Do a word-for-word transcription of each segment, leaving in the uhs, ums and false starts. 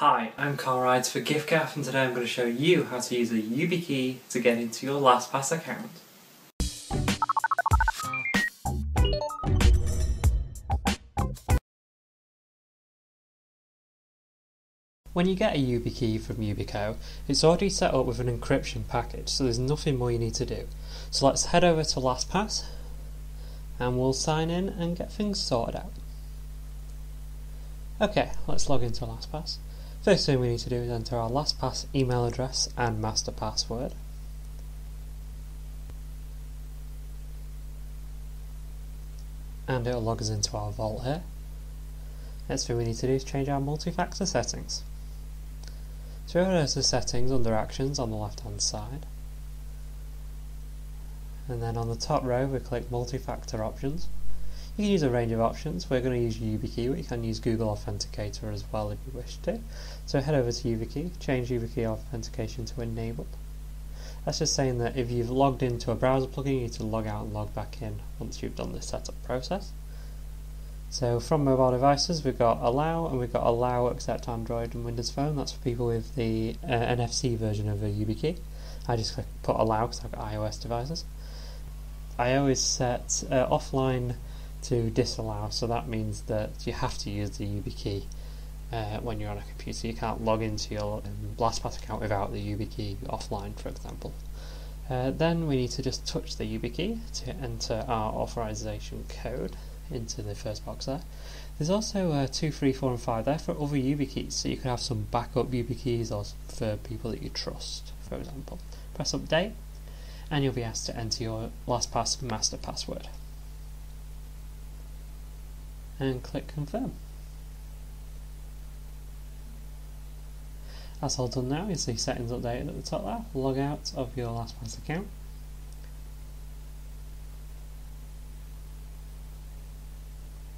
Hi, I'm Carl Rides for giffgaff, and today I'm going to show you how to use a YubiKey to get into your LastPass account. When you get a YubiKey from Yubico, it's already set up with an encryption package, so there's nothing more you need to do. So let's head over to LastPass and we'll sign in and get things sorted out. Okay, let's log into LastPass. First thing we need to do is enter our LastPass email address and master password. And it will log us into our vault here. Next thing we need to do is change our multi-factor settings. So over to the settings under actions on the left hand side. And then on the top row we click multi-factor options. You can use a range of options. We're going to use YubiKey, but you can use Google Authenticator as well if you wish to. So head over to YubiKey, change YubiKey authentication to enable. That's just saying that if you've logged into a browser plugin, you need to log out and log back in once you've done this setup process. So from mobile devices, we've got allow, and we've got allow except Android and Windows Phone. That's for people with the uh, N F C version of a YubiKey. I just put allow because I've got iOS devices. I O is set uh, offline to disallow, so that means that you have to use the YubiKey uh, when you're on a computer. You can't log into your um, LastPass account without the YubiKey offline, for example. Uh, then we need to just touch the YubiKey to enter our authorization code into the first box there. There's also uh, two, three, four, and five there for other YubiKeys, so you can have some backup YubiKeys or for people that you trust, for example. Press update, and you'll be asked to enter your LastPass master password. And click confirm. That's all done now. You see settings updated at the top there. Log out of your LastPass account.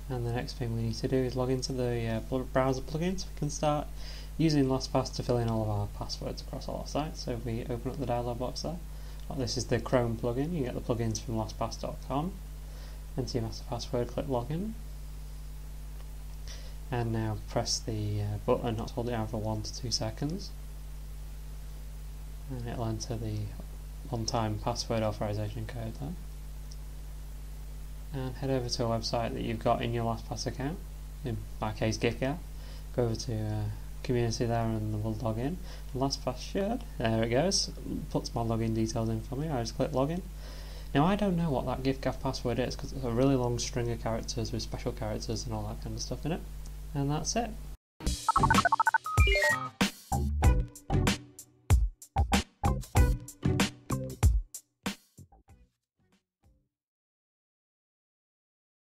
And the next thing we need to do is log into the uh, browser plugin so we can start using LastPass to fill in all of our passwords across all our sites. So if we open up the dialog box there, well, this is the Chrome plugin. You get the plugins from LastPass dot com. Enter your master password, click login. And now press the uh, button, not hold it down for one to two seconds, and it'll enter the one-time password authorization code there. And head over to a website that you've got in your LastPass account, in my case giffgaff. Go over to uh, community there and we'll log in. And LastPass should, there it goes, puts my login details in for me. I just click login. Now I don't know what that giffgaff password is because it's a really long string of characters with special characters and all that kind of stuff in it. And that's it.